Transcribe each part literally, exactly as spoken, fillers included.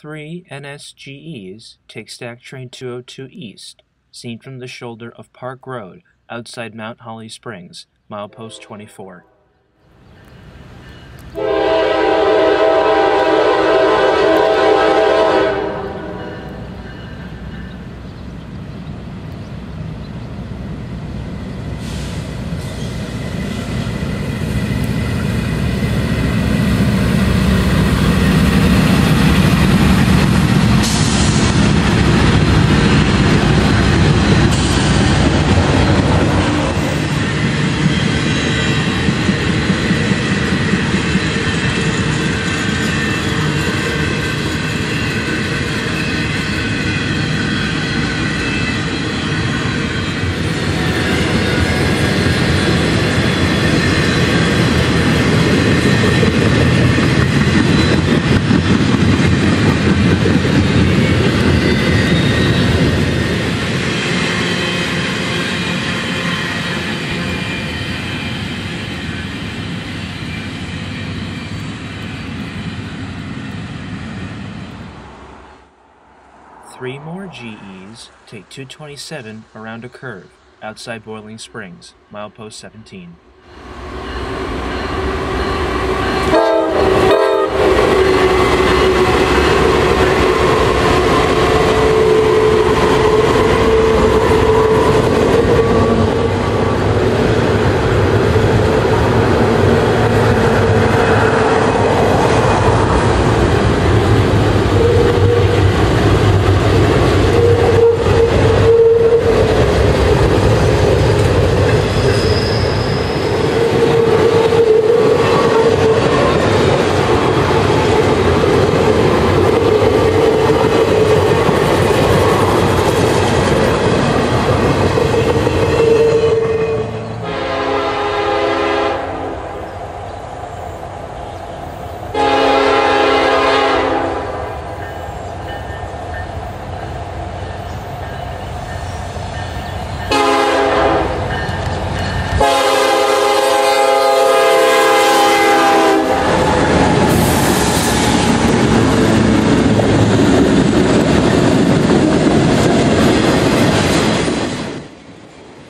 three N S G Es take Stack Train two oh two East, seen from the shoulder of Park Road outside Mount Holly Springs, milepost twenty-four. Three more G Es take two twenty-seven around a curve outside Boiling Springs, milepost seventeen.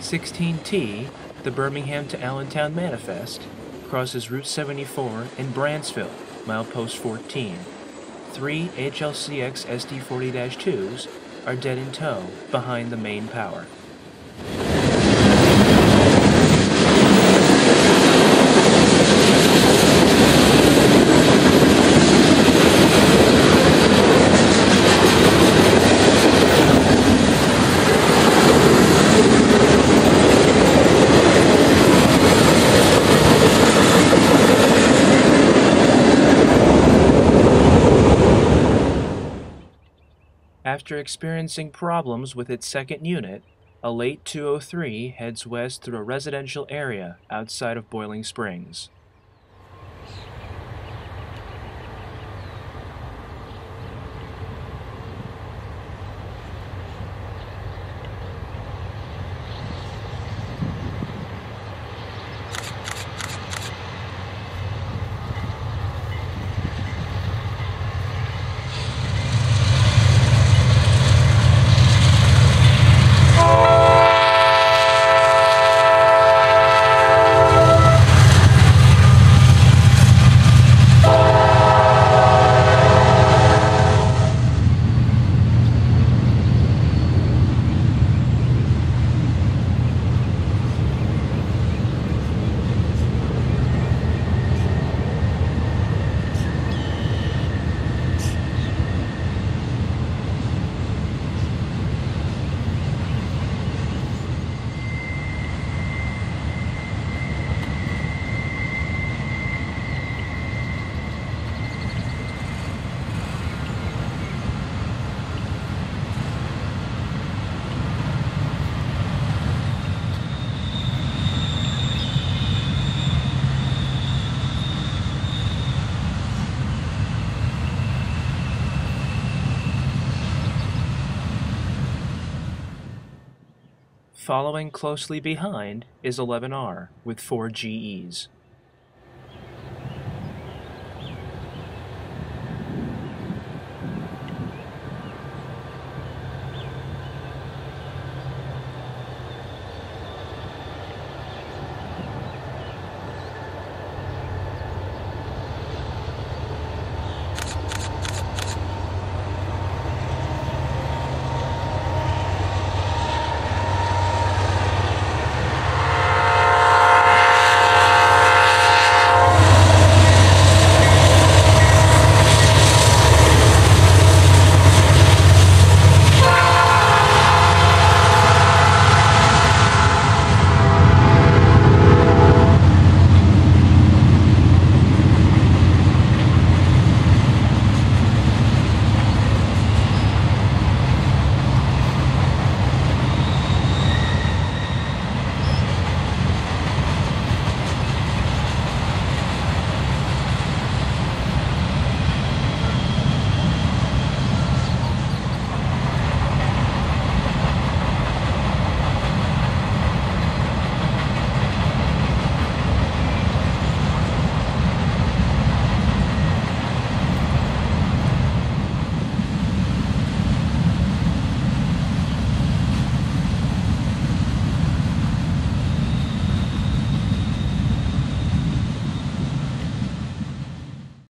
sixteen T, the Birmingham to Allentown Manifest, crosses Route seventy-four in Brandtsville, milepost fourteen. Three H L C X S D forty dash twos are dead in tow behind the main power. After experiencing problems with its second unit, a late two oh three heads west through a residential area outside of Boiling Springs. Following closely behind is eleven R with four G Es.